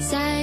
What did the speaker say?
Sad.